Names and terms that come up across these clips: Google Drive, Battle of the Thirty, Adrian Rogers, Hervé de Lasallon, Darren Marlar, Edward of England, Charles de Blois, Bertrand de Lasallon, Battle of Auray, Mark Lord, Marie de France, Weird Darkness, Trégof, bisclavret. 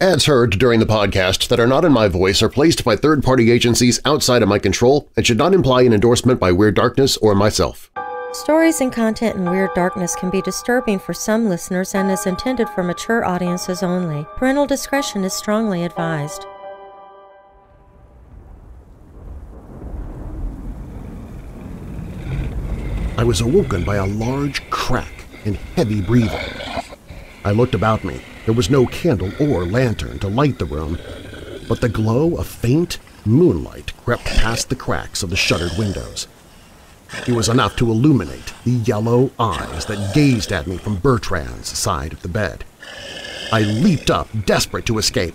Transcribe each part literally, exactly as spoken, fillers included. Ads heard during the podcast that are not in my voice are placed by third-party agencies outside of my control and should not imply an endorsement by Weird Darkness or myself. Stories and content in Weird Darkness can be disturbing for some listeners and is intended for mature audiences only. Parental discretion is strongly advised. I was awoken by a large crack and heavy breathing. I looked about me. There was no candle or lantern to light the room, but the glow of faint moonlight crept past the cracks of the shuttered windows. It was enough to illuminate the yellow eyes that gazed at me from Bertrand's side of the bed. I leaped up, desperate to escape.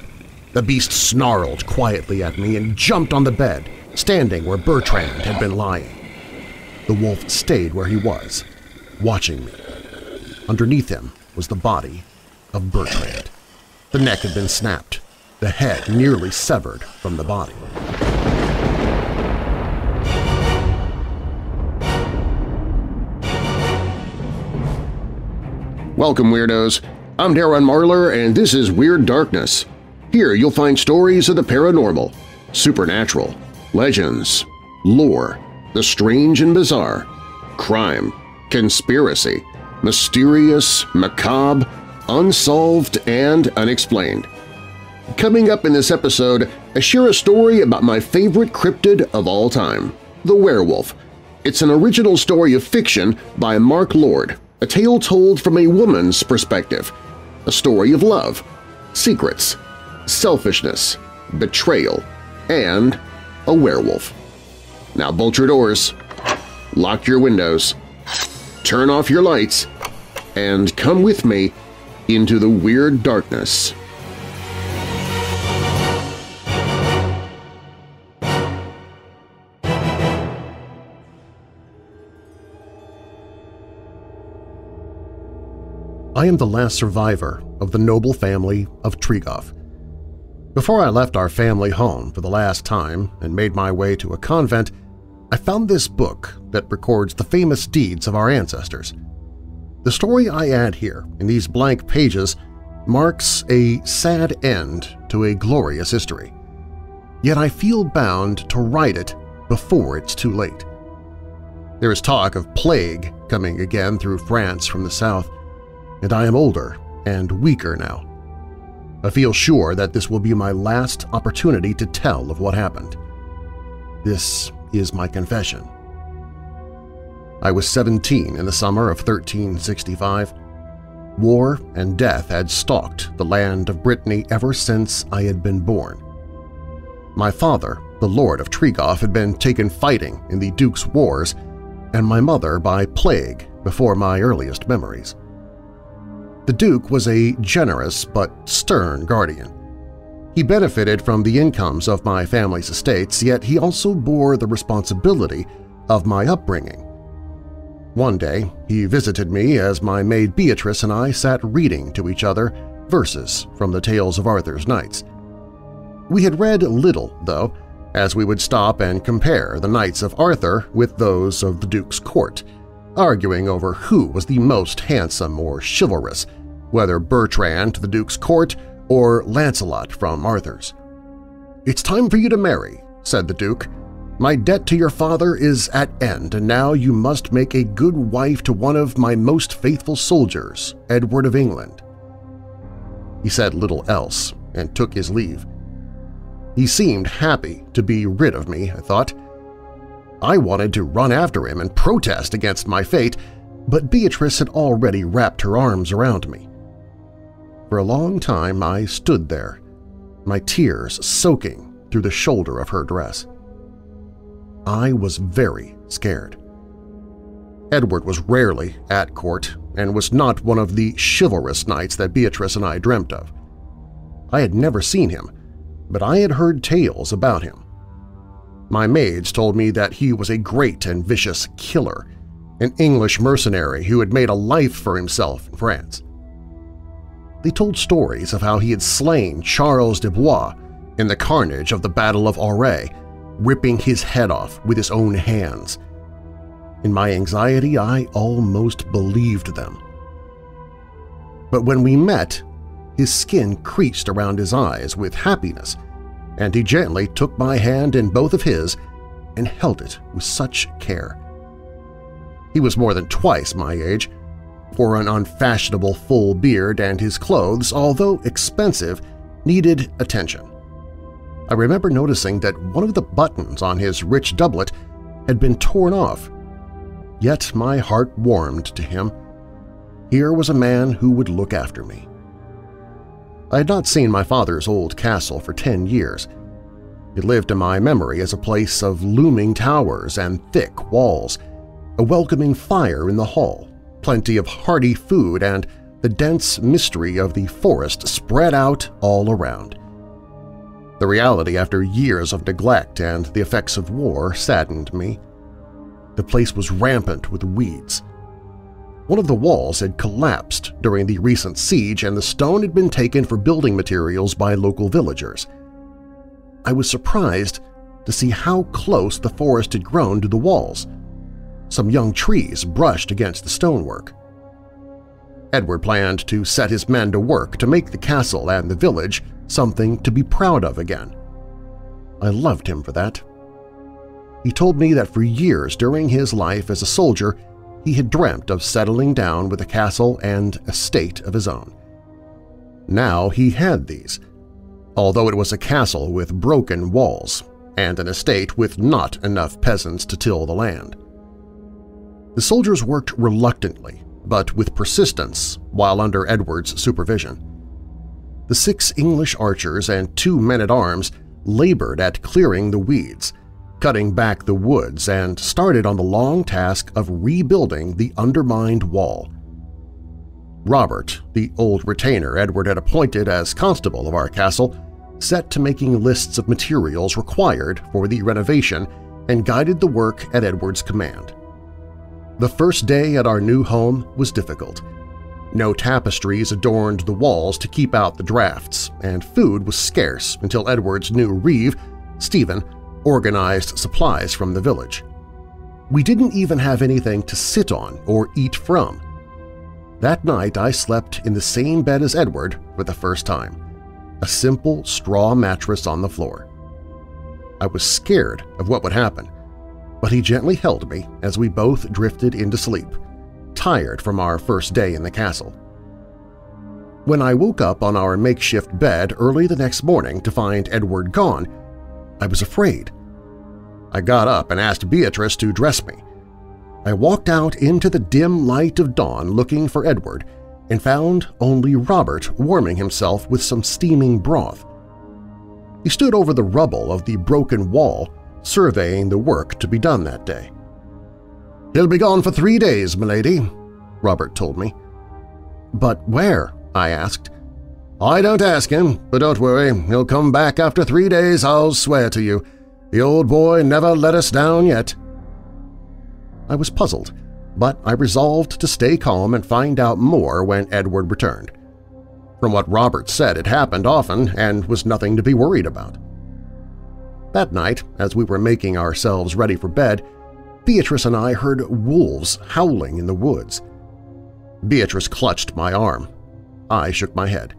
The beast snarled quietly at me and jumped on the bed, standing where Bertrand had been lying. The wolf stayed where he was, watching me. Underneath him was the body of Bertrand. The neck had been snapped, the head nearly severed from the body. Welcome, Weirdos! I'm Darren Marlar, and this is Weird Darkness. Here you'll find stories of the paranormal, supernatural, legends, lore, the strange and bizarre, crime, conspiracy, mysterious, macabre, unsolved, and unexplained. Coming up in this episode, I share a story about my favorite cryptid of all time, the werewolf. It's an original story of fiction by Mark Lord, a tale told from a woman's perspective, a story of love, secrets, selfishness, betrayal, and a werewolf. Now bolt your doors, lock your windows, turn off your lights, and come with me into the Weird Darkness. I am the last survivor of the noble family of Trégof. Before I left our family home for the last time and made my way to a convent, I found this book that records the famous deeds of our ancestors. The story I add here in these blank pages marks a sad end to a glorious history. Yet I feel bound to write it before it's too late. There is talk of plague coming again through France from the south, and I am older and weaker now. I feel sure that this will be my last opportunity to tell of what happened. This is my confession. I was seventeen in the summer of thirteen sixty-five. War and death had stalked the land of Brittany ever since I had been born. My father, the Lord of Trégof, had been taken fighting in the Duke's Wars, and my mother by plague before my earliest memories. The Duke was a generous but stern guardian. He benefited from the incomes of my family's estates, yet he also bore the responsibility of my upbringing. One day, he visited me as my maid Beatrice and I sat reading to each other verses from the tales of Arthur's knights. We had read little, though, as we would stop and compare the knights of Arthur with those of the Duke's court, arguing over who was the most handsome or chivalrous, whether Bertrand to the Duke's court or Lancelot from Arthur's. "It's time for you to marry," said the Duke. "My debt to your father is at end, and now you must make a good wife to one of my most faithful soldiers, Edward of England." He said little else and took his leave. He seemed happy to be rid of me, I thought. I wanted to run after him and protest against my fate, but Beatrice had already wrapped her arms around me. For a long time I stood there, my tears soaking through the shoulder of her dress. I was very scared. Edward was rarely at court and was not one of the chivalrous knights that Beatrice and I dreamt of. I had never seen him, but I had heard tales about him. My maids told me that he was a great and vicious killer, an English mercenary who had made a life for himself in France. They told stories of how he had slain Charles de Blois in the carnage of the Battle of Auray, ripping his head off with his own hands. In my anxiety, I almost believed them. But when we met, His skin creased around his eyes with happiness, and he gently took my hand in both of his and held it with such care. He was more than twice my age, for an unfashionable full beard and his clothes, although expensive, needed attention. I remember noticing that one of the buttons on his rich doublet had been torn off, yet my heart warmed to him. Here was a man who would look after me. I had not seen my father's old castle for ten years. It lived in my memory as a place of looming towers and thick walls, a welcoming fire in the hall, plenty of hearty food, and the dense mystery of the forest spread out all around. The reality after years of neglect and the effects of war saddened me. The place was rampant with weeds. One of the walls had collapsed during the recent siege, and the stone had been taken for building materials by local villagers. I was surprised to see how close the forest had grown to the walls. Some young trees brushed against the stonework. Edward planned to set his men to work to make the castle and the village something to be proud of again. I loved him for that. He told me that for years during his life as a soldier, he had dreamt of settling down with a castle and estate of his own. Now he had these, although it was a castle with broken walls and an estate with not enough peasants to till the land. The soldiers worked reluctantly, but with persistence, while under Edward's supervision. The six English archers and two men-at-arms labored at clearing the weeds, cutting back the woods, and started on the long task of rebuilding the undermined wall. Robert, the old retainer Edward had appointed as constable of our castle, set to making lists of materials required for the renovation and guided the work at Edward's command. The first day at our new home was difficult. No tapestries adorned the walls to keep out the drafts, and food was scarce until Edward's new reeve, Stephen, organized supplies from the village. We didn't even have anything to sit on or eat from. That night I slept in the same bed as Edward for the first time, a simple straw mattress on the floor. I was scared of what would happen, but he gently held me as we both drifted into sleep, tired from our first day in the castle. When I woke up on our makeshift bed early the next morning to find Edward gone, I was afraid. I got up and asked Beatrice to dress me. I walked out into the dim light of dawn looking for Edward and found only Robert warming himself with some steaming broth. He stood over the rubble of the broken wall, surveying the work to be done that day. "He'll be gone for three days, milady," Robert told me. "But where?" I asked. "I don't ask him, but don't worry, he'll come back after three days, I'll swear to you. The old boy never let us down yet." I was puzzled, but I resolved to stay calm and find out more when Edward returned. From what Robert said, it happened often and was nothing to be worried about. That night, as we were making ourselves ready for bed, Beatrice and I heard wolves howling in the woods. Beatrice clutched my arm. I shook my head.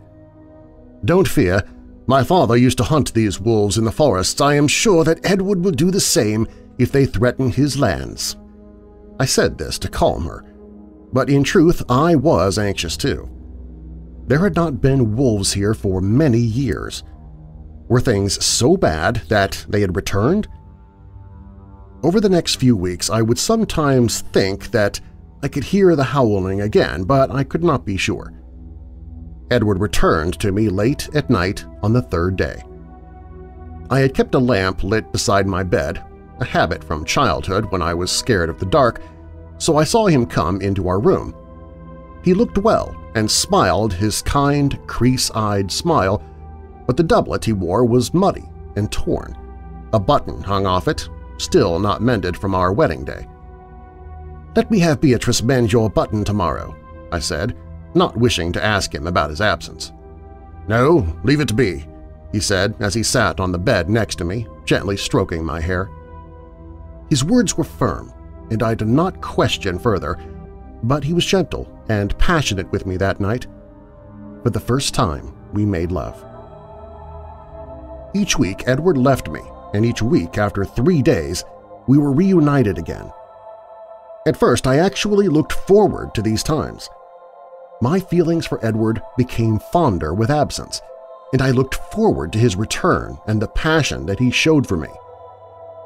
"Don't fear. My father used to hunt these wolves in the forests. I am sure that Edward will do the same if they threaten his lands." I said this to calm her, but in truth I was anxious too. There had not been wolves here for many years. Were things so bad that they had returned? Over the next few weeks I would sometimes think that I could hear the howling again, but I could not be sure. Edward returned to me late at night on the third day. I had kept a lamp lit beside my bed, a habit from childhood when I was scared of the dark, so I saw him come into our room. He looked well and smiled his kind, crease-eyed smile, but the doublet he wore was muddy and torn. A button hung off it, still not mended from our wedding day. "Let me have Beatrice mend your button tomorrow," I said, not wishing to ask him about his absence. "No, leave it to be," he said as he sat on the bed next to me, gently stroking my hair. His words were firm, and I did not question further, but he was gentle and passionate with me that night. but the first time we made love. Each week Edward left me, and each week after three days we were reunited again. At first I actually looked forward to these times. My feelings for Edward became fonder with absence, and I looked forward to his return and the passion that he showed for me.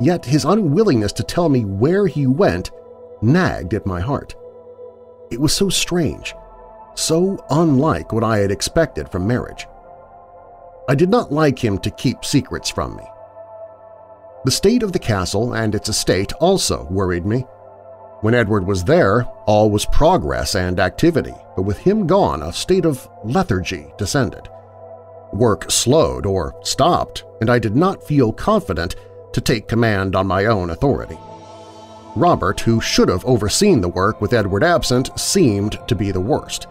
Yet his unwillingness to tell me where he went nagged at my heart. It was so strange, so unlike what I had expected from marriage. I did not like him to keep secrets from me. The state of the castle and its estate also worried me. When Edward was there, all was progress and activity, but with him gone, a state of lethargy descended. Work slowed or stopped, and I did not feel confident to take command on my own authority. Robert, who should have overseen the work with Edward absent, seemed to be the worst.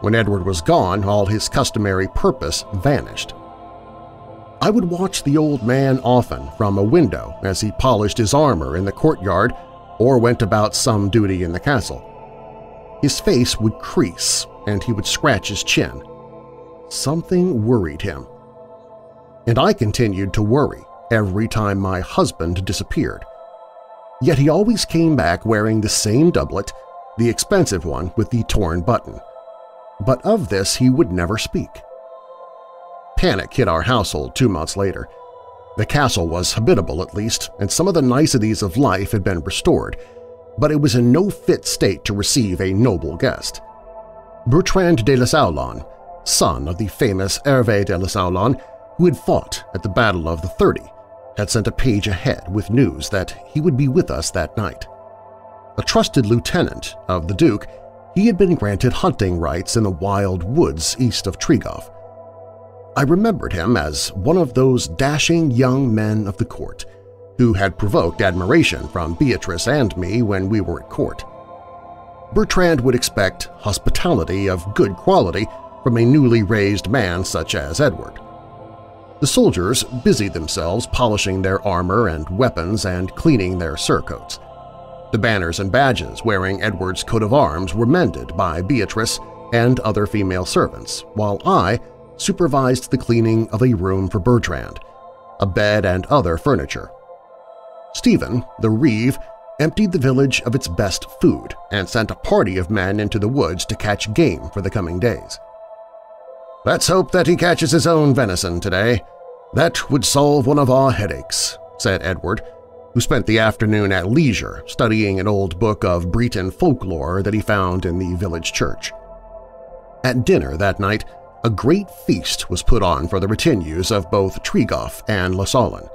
When Edward was gone, all his customary purpose vanished. I would watch the old man often from a window as he polished his armor in the courtyard or went about some duty in the castle. His face would crease and he would scratch his chin. Something worried him. And I continued to worry every time my husband disappeared. Yet he always came back wearing the same doublet, the expensive one with the torn button. But of this he would never speak. Panic hit our household two months later. The castle was habitable, at least, and some of the niceties of life had been restored, but it was in no fit state to receive a noble guest. Bertrand de Lasallon, son of the famous Hervé de Lasallon, who had fought at the Battle of the Thirty, had sent a page ahead with news that he would be with us that night. A trusted lieutenant of the Duke, he had been granted hunting rights in the wild woods east of Trégof. I remembered him as one of those dashing young men of the court, who had provoked admiration from Beatrice and me when we were at court. Bertrand would expect hospitality of good quality from a newly raised man such as Edward. The soldiers busied themselves polishing their armor and weapons and cleaning their surcoats. The banners and badges wearing Edward's coat of arms were mended by Beatrice and other female servants, while I supervised the cleaning of a room for Bertrand, a bed and other furniture. Stephen, the reeve, emptied the village of its best food and sent a party of men into the woods to catch game for the coming days. "Let's hope that he catches his own venison today. That would solve one of our headaches," said Edward, who spent the afternoon at leisure studying an old book of Breton folklore that he found in the village church. At dinner that night, a great feast was put on for the retinues of both Trégof and Lasallon.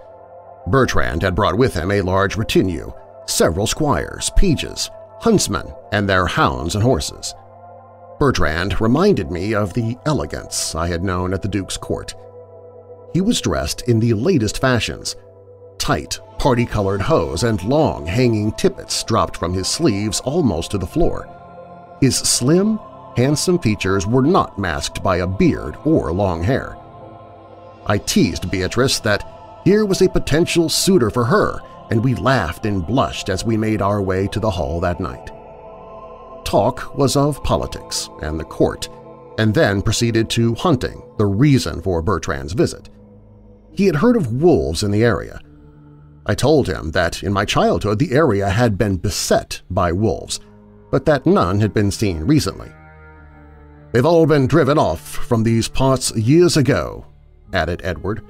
Bertrand had brought with him a large retinue, several squires, pages, huntsmen, and their hounds and horses. Bertrand reminded me of the elegance I had known at the Duke's court. He was dressed in the latest fashions, tight, party-colored hose and long, hanging tippets dropped from his sleeves almost to the floor. His slim, handsome features were not masked by a beard or long hair. I teased Beatrice that here was a potential suitor for her, and we laughed and blushed as we made our way to the hall that night. Talk was of politics and the court, and then proceeded to hunting, the reason for Bertrand's visit. He had heard of wolves in the area. I told him that in my childhood the area had been beset by wolves, but that none had been seen recently. "They've all been driven off from these parts years ago," added Edward.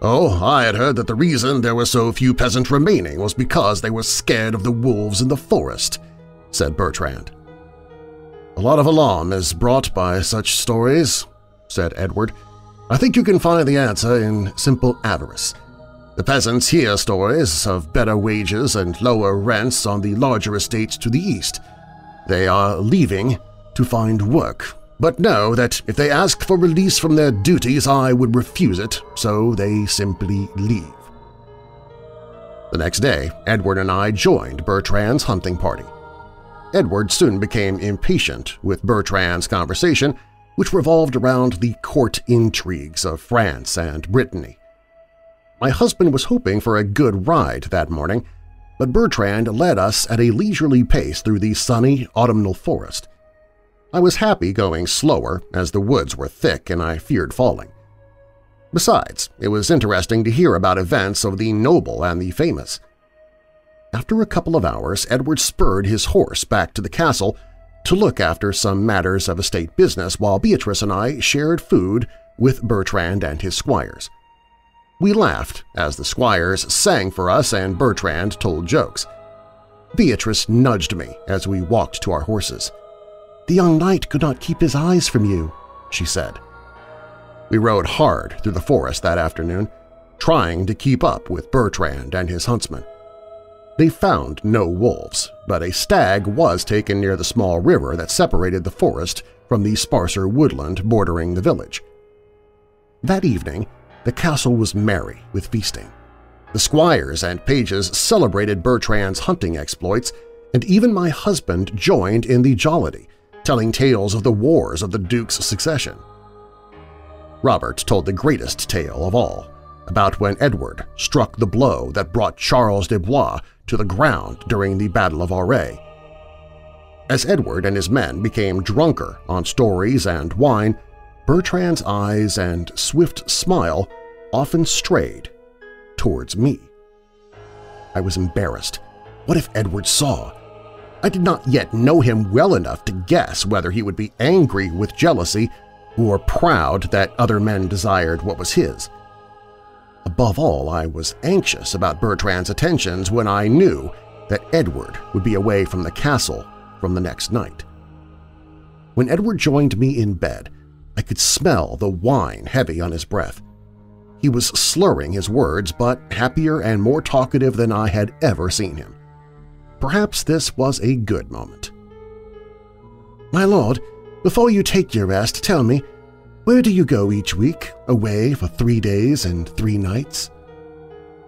"Oh, I had heard that the reason there were so few peasants remaining was because they were scared of the wolves in the forest," said Bertrand. "A lot of alarm is brought by such stories," said Edward. "I think you can find the answer in simple avarice. The peasants hear stories of better wages and lower rents on the larger estates to the east. They are leaving to find work, but know that if they ask for release from their duties, I would refuse it, so they simply leave." The next day, Edward and I joined Bertrand's hunting party. Edward soon became impatient with Bertrand's conversation, which revolved around the court intrigues of France and Brittany. My husband was hoping for a good ride that morning, but Bertrand led us at a leisurely pace through the sunny autumnal forest. I was happy going slower as the woods were thick and I feared falling. Besides, it was interesting to hear about events of the noble and the famous. After a couple of hours, Edward spurred his horse back to the castle to look after some matters of estate business while Beatrice and I shared food with Bertrand and his squires. We laughed as the squires sang for us and Bertrand told jokes. Beatrice nudged me as we walked to our horses. "The young knight could not keep his eyes from you," she said. We rode hard through the forest that afternoon, trying to keep up with Bertrand and his huntsmen. They found no wolves, but a stag was taken near the small river that separated the forest from the sparser woodland bordering the village. That evening, the castle was merry with feasting. The squires and pages celebrated Bertrand's hunting exploits, and even my husband joined in the jollity, telling tales of the wars of the Duke's succession. Robert told the greatest tale of all, about when Edward struck the blow that brought Charles de Blois to the ground during the Battle of Auray. As Edward and his men became drunker on stories and wine, Bertrand's eyes and swift smile often strayed towards me. I was embarrassed. What if Edward saw? I did not yet know him well enough to guess whether he would be angry with jealousy or proud that other men desired what was his. Above all, I was anxious about Bertrand's attentions when I knew that Edward would be away from the castle from the next night. When Edward joined me in bed, I could smell the wine heavy on his breath. He was slurring his words, but happier and more talkative than I had ever seen him. Perhaps this was a good moment. "My lord, before you take your rest, tell me, where do you go each week, away for three days and three nights?"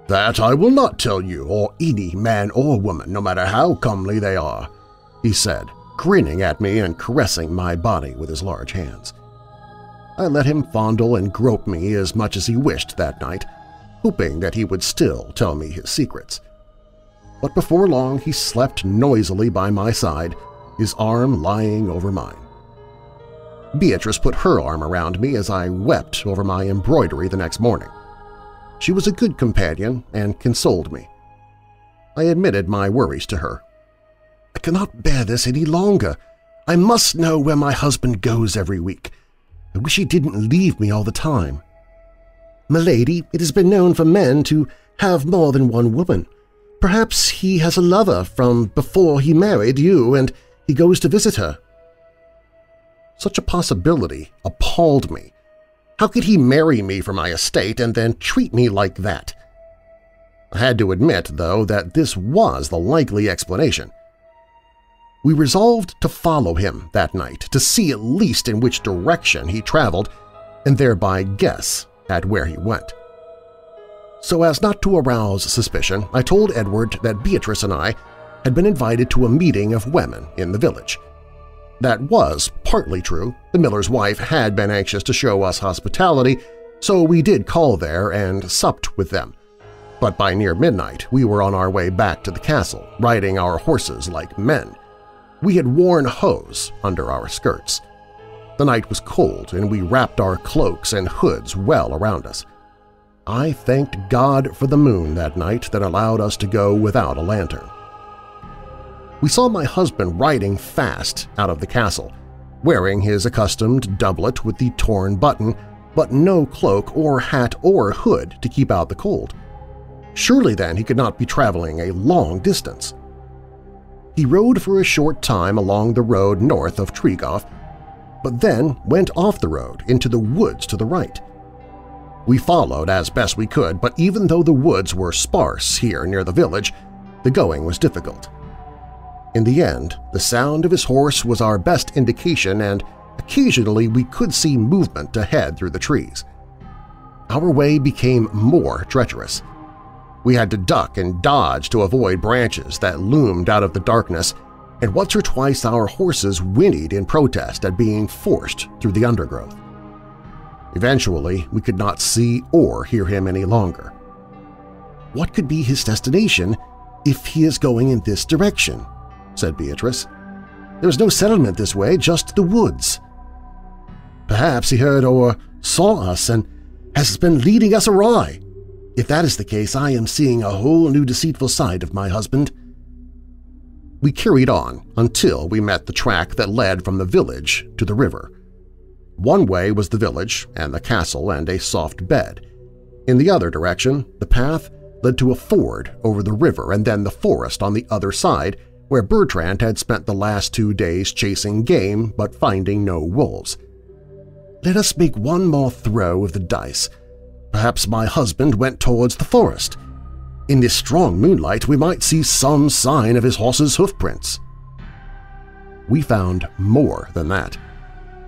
"That I will not tell you, or any man or woman, no matter how comely they are," he said, grinning at me and caressing my body with his large hands. I let him fondle and grope me as much as he wished that night, hoping that he would still tell me his secrets. But before long he slept noisily by my side, his arm lying over mine. Beatrice put her arm around me as I wept over my embroidery the next morning. She was a good companion and consoled me. I admitted my worries to her. "I cannot bear this any longer. I must know where my husband goes every week. I wish he didn't leave me all the time." "Milady, it has been known for men to have more than one woman. Perhaps he has a lover from before he married you and he goes to visit her." Such a possibility appalled me. How could he marry me for my estate and then treat me like that? I had to admit, though, that this was the likely explanation. We resolved to follow him that night, to see at least in which direction he traveled and thereby guess at where he went. So as not to arouse suspicion, I told Edward that Beatrice and I had been invited to a meeting of women in the village. That was partly true. The miller's wife had been anxious to show us hospitality, so we did call there and supped with them. But by near midnight, we were on our way back to the castle, riding our horses like men. We had worn hose under our skirts. The night was cold, and we wrapped our cloaks and hoods well around us. I thanked God for the moon that night that allowed us to go without a lantern. We saw my husband riding fast out of the castle, wearing his accustomed doublet with the torn button, but no cloak or hat or hood to keep out the cold. Surely then he could not be traveling a long distance. He rode for a short time along the road north of Trégof, but then went off the road into the woods to the right. We followed as best we could, but even though the woods were sparse here near the village, the going was difficult. In the end, the sound of his horse was our best indication, and occasionally we could see movement ahead through the trees. Our way became more treacherous. We had to duck and dodge to avoid branches that loomed out of the darkness, and once or twice our horses whinnied in protest at being forced through the undergrowth. Eventually, we could not see or hear him any longer. "What could be his destination if he is going in this direction?" said Beatrice. There was no settlement this way, just the woods. Perhaps he heard or saw us and has been leading us awry. If that is the case, I am seeing a whole new deceitful side of my husband." We carried on until we met the track that led from the village to the river. One way was the village and the castle and a soft bed. In the other direction, the path led to a ford over the river and then the forest on the other side, where Bertrand had spent the last two days chasing game but finding no wolves. "Let us make one more throw of the dice. Perhaps my husband went towards the forest. In this strong moonlight we might see some sign of his horse's hoofprints." We found more than that.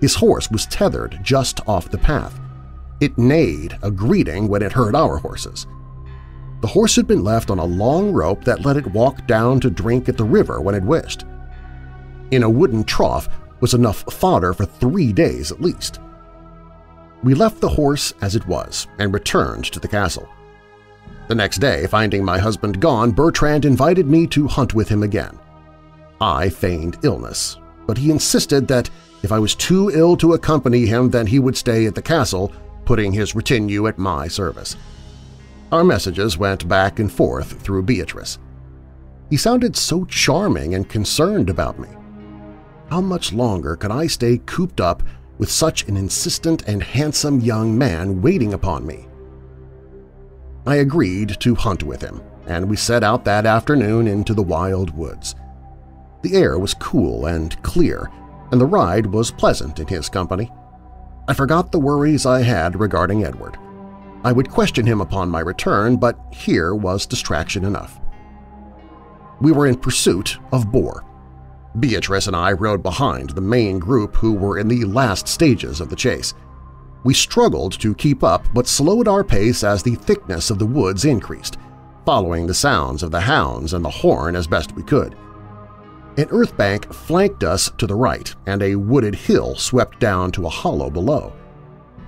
His horse was tethered just off the path. It neighed a greeting when it heard our horses. The horse had been left on a long rope that let it walk down to drink at the river when it wished. In a wooden trough was enough fodder for three days at least. We left the horse as it was and returned to the castle. The next day, finding my husband gone, Bertrand invited me to hunt with him again. I feigned illness, but he insisted that if I was too ill to accompany him, then he would stay at the castle, putting his retinue at my service. Our messages went back and forth through Beatrice. He sounded so charming and concerned about me. How much longer could I stay cooped up with such an insistent and handsome young man waiting upon me? I agreed to hunt with him, and we set out that afternoon into the wild woods. The air was cool and clear, and the ride was pleasant in his company. I forgot the worries I had regarding Edward. I would question him upon my return, but here was distraction enough. We were in pursuit of boar. Beatrice and I rode behind the main group who were in the last stages of the chase. We struggled to keep up but slowed our pace as the thickness of the woods increased, following the sounds of the hounds and the horn as best we could. An earthbank flanked us to the right, and a wooded hill swept down to a hollow below.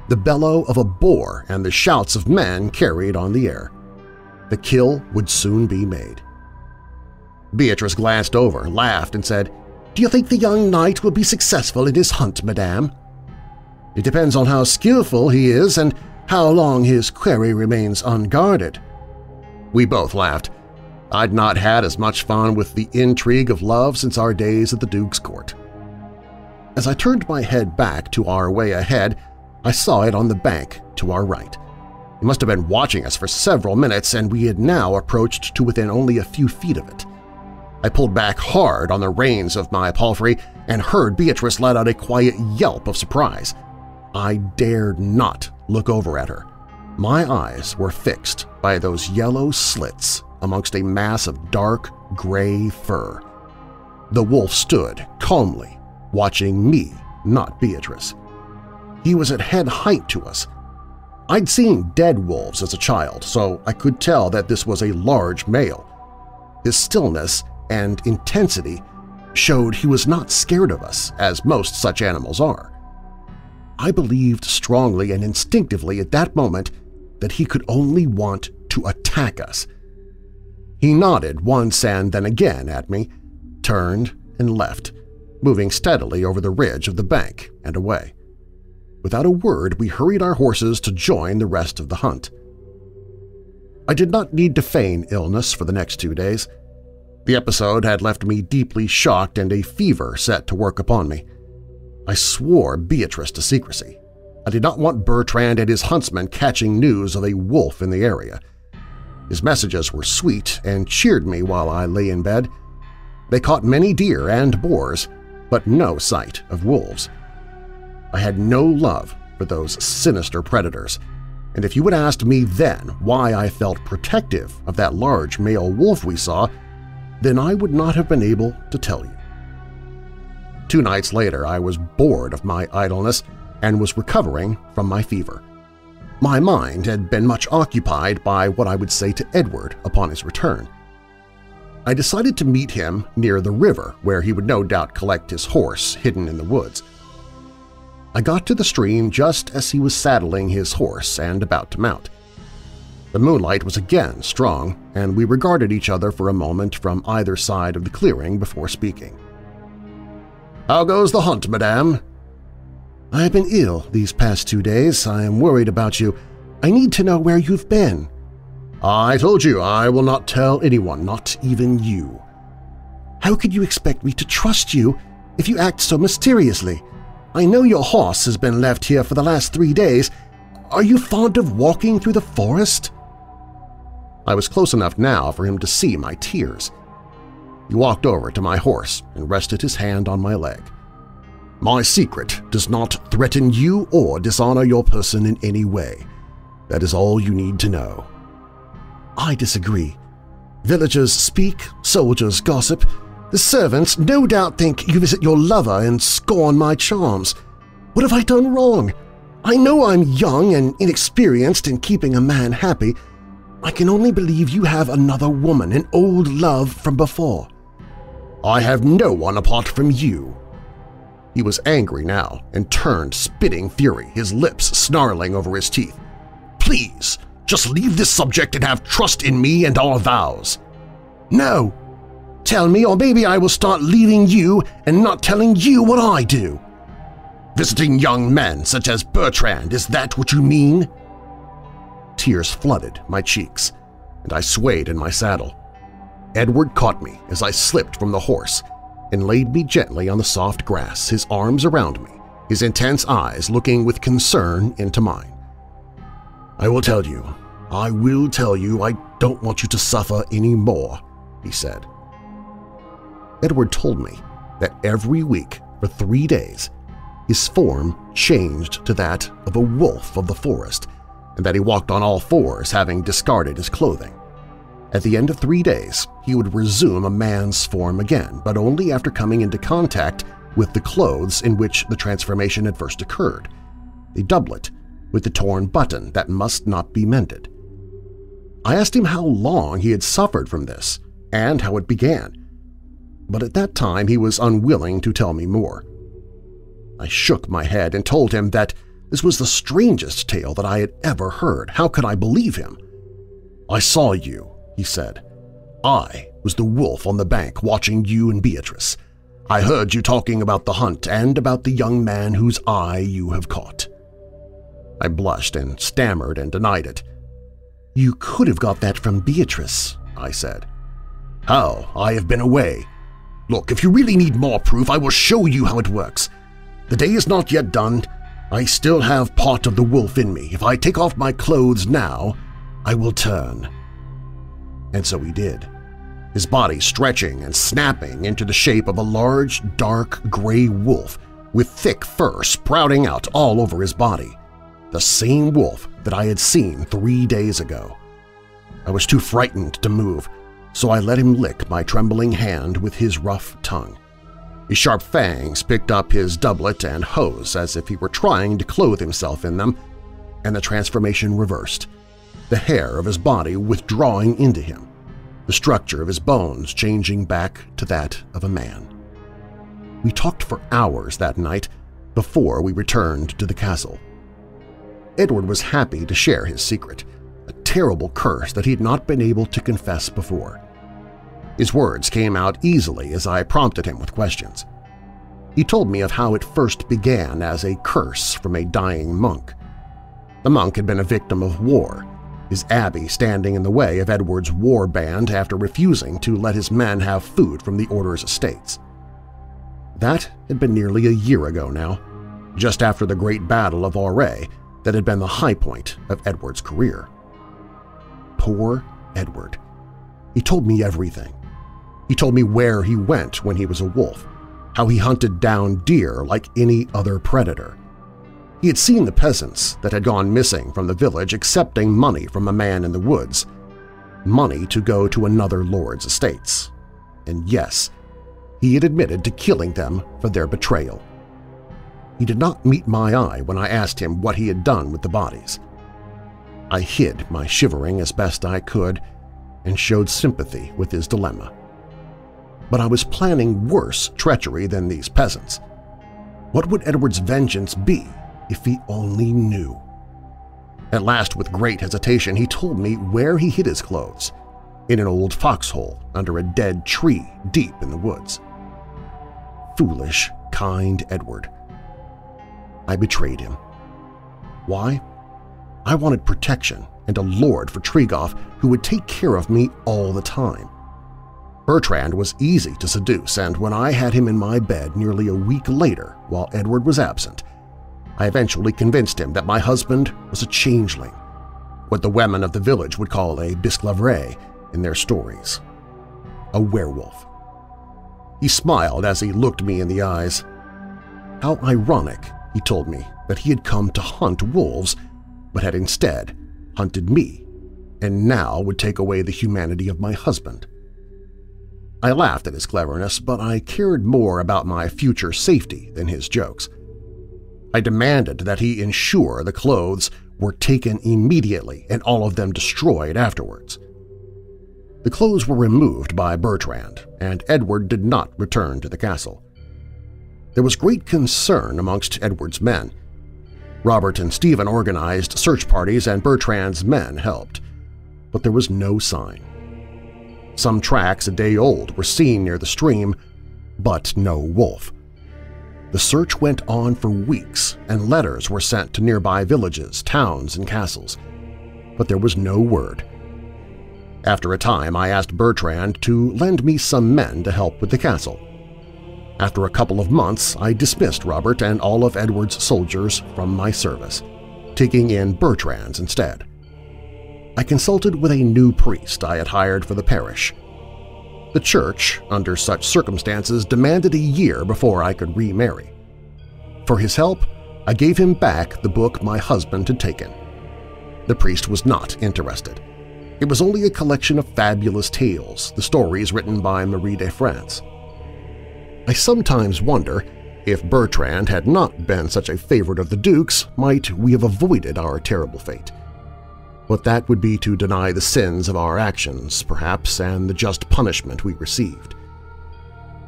The bellow of a boar and the shouts of men carried on the air. The kill would soon be made. Beatrice glanced over, laughed, and said, "Do you think the young knight will be successful in his hunt, madame?" "It depends on how skillful he is and how long his quarry remains unguarded." We both laughed. I'd not had as much fun with the intrigue of love since our days at the Duke's court. As I turned my head back to our way ahead, I saw it on the bank to our right. It must have been watching us for several minutes, and we had now approached to within only a few feet of it. I pulled back hard on the reins of my palfrey and heard Beatrice let out a quiet yelp of surprise. I dared not look over at her. My eyes were fixed by those yellow slits amongst a mass of dark, gray fur. The wolf stood calmly, watching me, not Beatrice. He was at head height to us. I'd seen dead wolves as a child, so I could tell that this was a large male. His stillness and intensity showed he was not scared of us, as most such animals are. I believed strongly and instinctively at that moment that he could only want to attack us. He nodded once and then again at me, turned and left, moving steadily over the ridge of the bank and away. Without a word, we hurried our horses to join the rest of the hunt. I did not need to feign illness for the next two days. The episode had left me deeply shocked and a fever set to work upon me. I swore Beatrice to secrecy. I did not want Bertrand and his huntsmen catching news of a wolf in the area. His messages were sweet and cheered me while I lay in bed. They caught many deer and boars, but no sight of wolves. I had no love for those sinister predators, and if you had asked me then why I felt protective of that large male wolf we saw, then I would not have been able to tell you. Two nights later, I was bored of my idleness and was recovering from my fever. My mind had been much occupied by what I would say to Edward upon his return. I decided to meet him near the river, where he would no doubt collect his horse hidden in the woods. I got to the stream just as he was saddling his horse and about to mount. The moonlight was again strong, and we regarded each other for a moment from either side of the clearing before speaking. How goes the hunt, madame?" "I have been ill these past two days. I am worried about you. I need to know where you've been." "I told you I will not tell anyone, not even you." "How could you expect me to trust you if you act so mysteriously? I know your horse has been left here for the last three days. Are you fond of walking through the forest?" I was close enough now for him to see my tears. He walked over to my horse and rested his hand on my leg. "My secret does not threaten you or dishonor your person in any way. That is all you need to know." "I disagree. Villagers speak, soldiers gossip. The servants no doubt think you visit your lover and scorn my charms. What have I done wrong? I know I'm young and inexperienced in keeping a man happy. I can only believe you have another woman, an old love from before." "I have no one apart from you." He was angry now and turned, spitting fury, his lips snarling over his teeth. "Please, just leave this subject and have trust in me and our vows." "No! Tell me, or maybe I will start leaving you and not telling you what I do." "Visiting young men such as Bertrand, is that what you mean?" Tears flooded my cheeks, and I swayed in my saddle. Edward caught me as I slipped from the horse and laid me gently on the soft grass, his arms around me, his intense eyes looking with concern into mine. "I will tell you, I will tell you, I don't want you to suffer any more," he said. Edward told me that every week for three days his form changed to that of a wolf of the forest, and that he walked on all fours, having discarded his clothing. At the end of three days, he would resume a man's form again, but only after coming into contact with the clothes in which the transformation had first occurred, the doublet with the torn button that must not be mended. I asked him how long he had suffered from this and how it began, but at that time he was unwilling to tell me more. I shook my head and told him that this was the strangest tale that I had ever heard. How could I believe him? "I saw you," he said. "I was the wolf on the bank watching you and Beatrice. I heard you talking about the hunt and about the young man whose eye you have caught." I blushed and stammered and denied it. "You could have got that from Beatrice," I said. "How? I have been away. Look, if you really need more proof, I will show you how it works. The day is not yet done. I still have part of the wolf in me. If I take off my clothes now, I will turn." And so he did, his body stretching and snapping into the shape of a large, dark gray wolf with thick fur sprouting out all over his body, the same wolf that I had seen three days ago. I was too frightened to move, so I let him lick my trembling hand with his rough tongue. His sharp fangs picked up his doublet and hose as if he were trying to clothe himself in them, and the transformation reversed, the hair of his body withdrawing into him, the structure of his bones changing back to that of a man. We talked for hours that night before we returned to the castle. Edward was happy to share his secret, a terrible curse that he had not been able to confess before. His words came out easily as I prompted him with questions. He told me of how it first began as a curse from a dying monk. The monk had been a victim of war, his abbey standing in the way of Edward's war band after refusing to let his men have food from the order's estates. That had been nearly a year ago now, just after the Great Battle of Auray that had been the high point of Edward's career. Poor Edward. He told me everything. He told me where he went when he was a wolf, how he hunted down deer like any other predator. He had seen the peasants that had gone missing from the village accepting money from a man in the woods, money to go to another lord's estates. And yes, he had admitted to killing them for their betrayal. He did not meet my eye when I asked him what he had done with the bodies. I hid my shivering as best I could and showed sympathy with his dilemma. But I was planning worse treachery than these peasants. What would Edward's vengeance be if he only knew? At last, with great hesitation, he told me where he hid his clothes, in an old foxhole under a dead tree deep in the woods. foolish, kind Edward. I betrayed him. Why? I wanted protection and a lord for Trégof who would take care of me all the time. Bertrand was easy to seduce, and when I had him in my bed nearly a week later while Edward was absent, I eventually convinced him that my husband was a changeling, what the women of the village would call a bisclavret in their stories, a werewolf. He smiled as he looked me in the eyes. How ironic, he told me, that he had come to hunt wolves but had instead hunted me and now would take away the humanity of my husband. I laughed at his cleverness, but I cared more about my future safety than his jokes. I demanded that he ensure the clothes were taken immediately and all of them destroyed afterwards. The clothes were removed by Bertrand, and Edward did not return to the castle. There was great concern amongst Edward's men. Robert and Stephen organized search parties and Bertrand's men helped, but there was no sign. Some tracks a day old were seen near the stream, but no wolf. The search went on for weeks, and letters were sent to nearby villages, towns, and castles, but there was no word. After a time, I asked Bertrand to lend me some men to help with the castle. After a couple of months, I dismissed Robert and all of Edward's soldiers from my service, taking in Bertrand's instead. I consulted with a new priest I had hired for the parish. The church, under such circumstances, demanded a year before I could remarry. For his help, I gave him back the book my husband had taken. The priest was not interested. It was only a collection of fabulous tales, the stories written by Marie de France. I sometimes wonder, if Bertrand had not been such a favorite of the Duke's, might we have avoided our terrible fate? But that would be to deny the sins of our actions, perhaps, and the just punishment we received.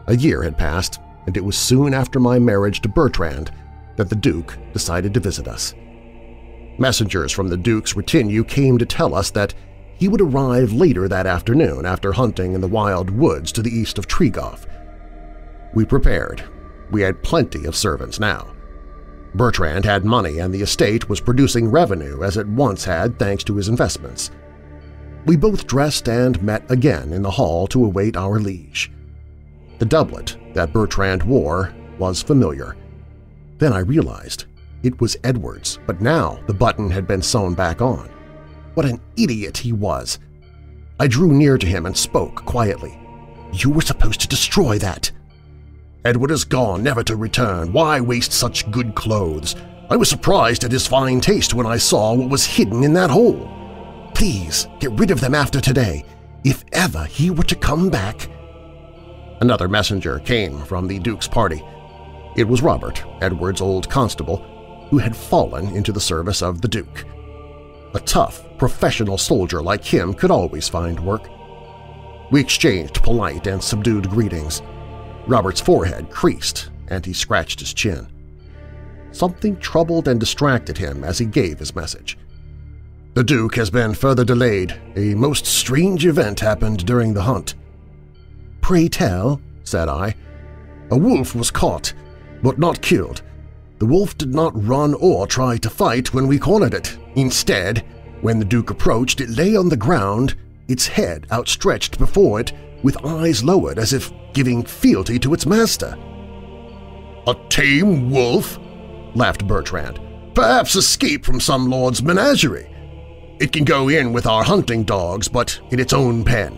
A year had passed, and it was soon after my marriage to Bertrand that the Duke decided to visit us. Messengers from the Duke's retinue came to tell us that he would arrive later that afternoon after hunting in the wild woods to the east of Trégof. We prepared. We had plenty of servants now. Bertrand had money and the estate was producing revenue as it once had thanks to his investments. We both dressed and met again in the hall to await our liege. The doublet that Bertrand wore was familiar. Then I realized it was Edward's, but now the button had been sewn back on. What an idiot he was! I drew near to him and spoke quietly. "You were supposed to destroy that." "Edward is gone, never to return. Why waste such good clothes? I was surprised at his fine taste when I saw what was hidden in that hole. Please get rid of them after today, if ever he were to come back." Another messenger came from the Duke's party. It was Robert, Edward's old constable, who had fallen into the service of the Duke. A tough, professional soldier like him could always find work. We exchanged polite and subdued greetings. Robert's forehead creased, and he scratched his chin. Something troubled and distracted him as he gave his message. "The Duke has been further delayed. A most strange event happened during the hunt." "Pray tell," said I. "A wolf was caught, but not killed. The wolf did not run or try to fight when we cornered it. Instead, when the Duke approached, it lay on the ground, its head outstretched before it, with eyes lowered as if giving fealty to its master." "A tame wolf?" laughed Bertrand. "Perhaps escaped from some lord's menagerie. It can go in with our hunting dogs, but in its own pen."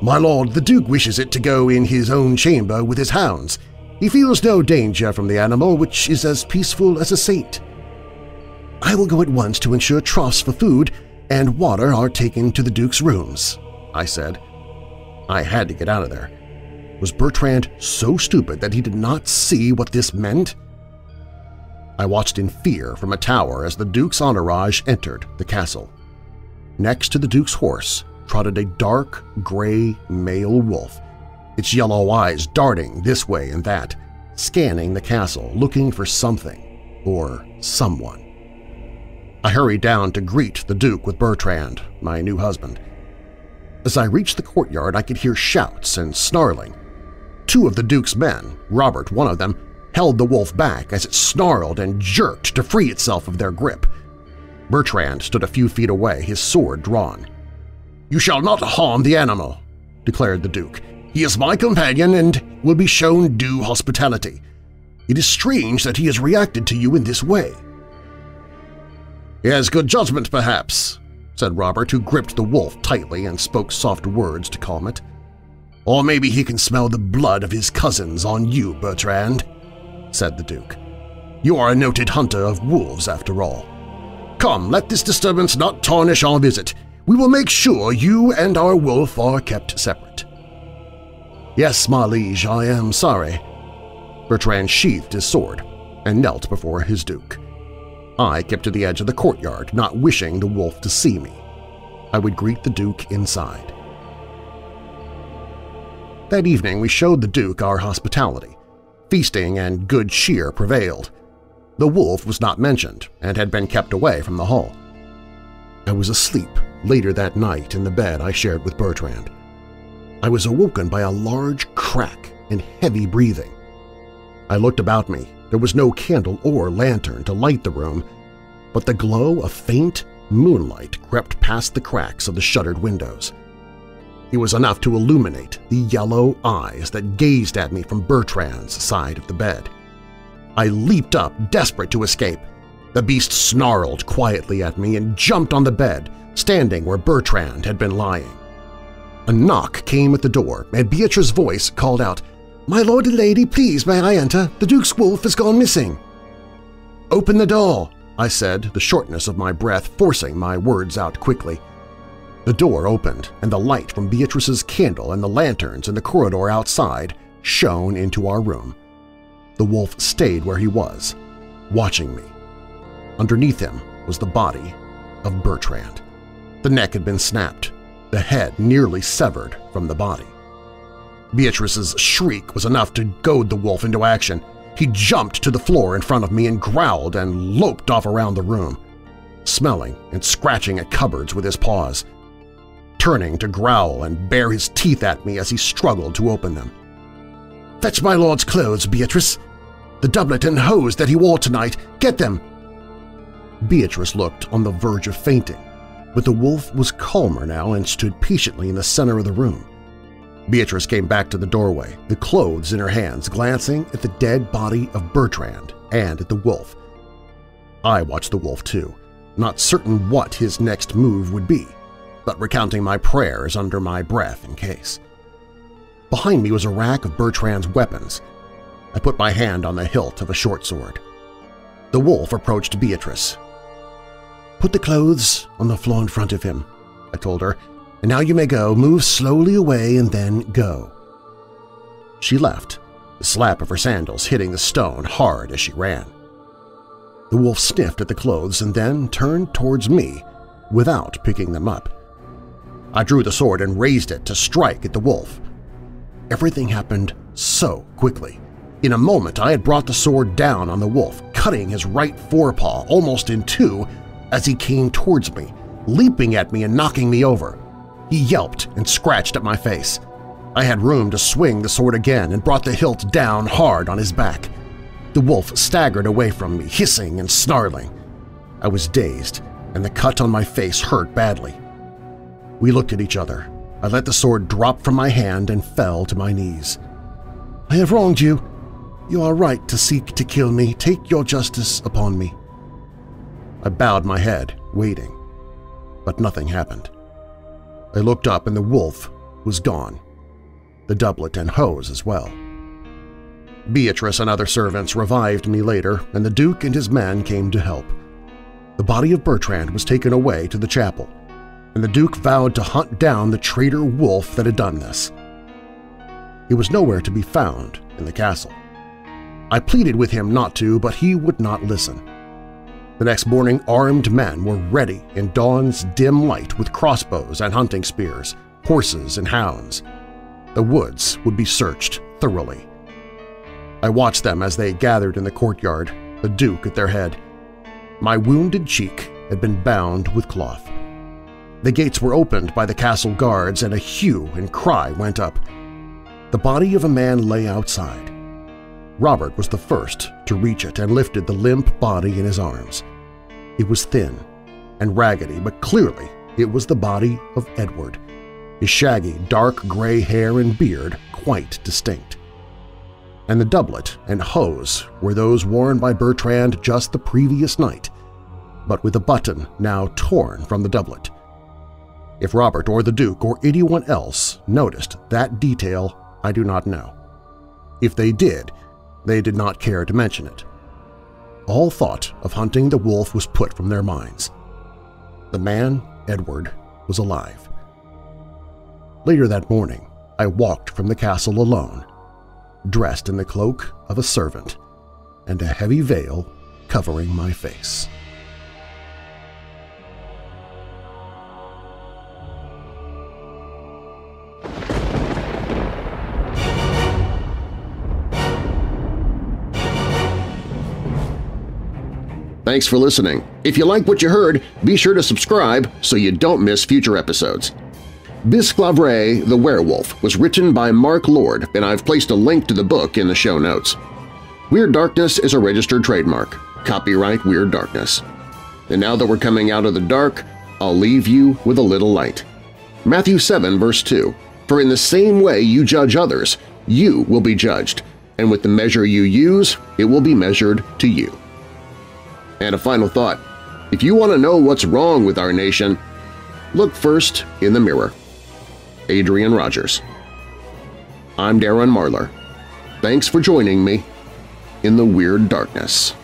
"My lord, the Duke wishes it to go in his own chamber with his hounds. He feels no danger from the animal, which is as peaceful as a saint." "I will go at once to ensure troughs for food and water are taken to the Duke's rooms," I said. I had to get out of there. Was Bertrand so stupid that he did not see what this meant? I watched in fear from a tower as the Duke's entourage entered the castle. Next to the Duke's horse trotted a dark, gray male wolf, its yellow eyes darting this way and that, scanning the castle, looking for something or someone. I hurried down to greet the Duke with Bertrand, my new husband. As I reached the courtyard, I could hear shouts and snarling. Two of the Duke's men, Robert one of them, held the wolf back as it snarled and jerked to free itself of their grip. Bertrand stood a few feet away, his sword drawn. "You shall not harm the animal," declared the Duke. "He is my companion and will be shown due hospitality. It is strange that he has reacted to you in this way." "He has good judgment, perhaps," said Robert, who gripped the wolf tightly and spoke soft words to calm it. "Or maybe he can smell the blood of his cousins on you, Bertrand," said the Duke. "You are a noted hunter of wolves, after all. Come, let this disturbance not tarnish our visit. We will make sure you and our wolf are kept separate." "Yes, my liege, I am sorry." Bertrand sheathed his sword and knelt before his Duke. I kept to the edge of the courtyard, not wishing the wolf to see me. I would greet the Duke inside. That evening we showed the Duke our hospitality. Feasting and good cheer prevailed. The wolf was not mentioned and had been kept away from the hall. I was asleep later that night in the bed I shared with Bertrand. I was awoken by a large crack and heavy breathing. I looked about me. There was no candle or lantern to light the room, but the glow of faint moonlight crept past the cracks of the shuttered windows. It was enough to illuminate the yellow eyes that gazed at me from Bertrand's side of the bed. I leaped up, desperate to escape. The beast snarled quietly at me and jumped on the bed, standing where Bertrand had been lying. A knock came at the door, and Beatrice's voice called out, "My lord and lady, please may I enter? The Duke's wolf has gone missing." "Open the door," I said, the shortness of my breath forcing my words out quickly. The door opened, and the light from Beatrice's candle and the lanterns in the corridor outside shone into our room. The wolf stayed where he was, watching me. Underneath him was the body of Bertrand. The neck had been snapped, the head nearly severed from the body. Beatrice's shriek was enough to goad the wolf into action. He jumped to the floor in front of me and growled and loped off around the room, smelling and scratching at cupboards with his paws, turning to growl and bare his teeth at me as he struggled to open them. "Fetch my lord's clothes, Beatrice. The doublet and hose that he wore tonight. Get them." Beatrice looked on the verge of fainting, but the wolf was calmer now and stood patiently in the center of the room. Beatrice came back to the doorway, the clothes in her hands, glancing at the dead body of Bertrand and at the wolf. I watched the wolf too, not certain what his next move would be, but recounting my prayers under my breath in case. Behind me was a rack of Bertrand's weapons. I put my hand on the hilt of a short sword. The wolf approached Beatrice. "Put the clothes on the floor in front of him," I told her. "And now you may go. Move slowly away and then go." She left, the slap of her sandals hitting the stone hard as she ran. The wolf sniffed at the clothes and then turned towards me without picking them up. I drew the sword and raised it to strike at the wolf. Everything happened so quickly. In a moment I had brought the sword down on the wolf, cutting his right forepaw almost in two as he came towards me, leaping at me and knocking me over. He yelped and scratched at my face. I had room to swing the sword again and brought the hilt down hard on his back. The wolf staggered away from me, hissing and snarling. I was dazed, and the cut on my face hurt badly. We looked at each other. I let the sword drop from my hand and fell to my knees. "I have wronged you. You are right to seek to kill me. Take your justice upon me." I bowed my head, waiting, but nothing happened. I looked up and the wolf was gone, the doublet and hose as well. Beatrice and other servants revived me later, and the Duke and his men came to help. The body of Bertrand was taken away to the chapel, and the Duke vowed to hunt down the traitor wolf that had done this. He was nowhere to be found in the castle. I pleaded with him not to, but he would not listen. The next morning, armed men were ready in dawn's dim light with crossbows and hunting spears, horses and hounds. The woods would be searched thoroughly. I watched them as they gathered in the courtyard, the Duke at their head. My wounded cheek had been bound with cloth. The gates were opened by the castle guards, and a hue and cry went up. The body of a man lay outside. Robert was the first to reach it and lifted the limp body in his arms. It was thin and raggedy, but clearly it was the body of Edward, his shaggy, dark gray hair and beard quite distinct. And the doublet and hose were those worn by Bertrand just the previous night, but with a button now torn from the doublet. If Robert or the Duke or anyone else noticed that detail, I do not know. If they did, they did not care to mention it. All thought of hunting the wolf was put from their minds. The man, Edward, was alive. Later that morning, I walked from the castle alone, dressed in the cloak of a servant and a heavy veil covering my face. Thanks for listening. If you like what you heard, be sure to subscribe so you don't miss future episodes. Bisclavret the Werewolf was written by Mark Lord, and I've placed a link to the book in the show notes. Weird Darkness is a registered trademark. Copyright Weird Darkness. And now that we're coming out of the dark, I'll leave you with a little light. Matthew seven, verse two, "For in the same way you judge others, you will be judged, and with the measure you use, it will be measured to you." And a final thought, if you want to know what's wrong with our nation, look first in the mirror. Adrian Rogers. I'm Darren Marlar. Thanks for joining me in the Weird Darkness.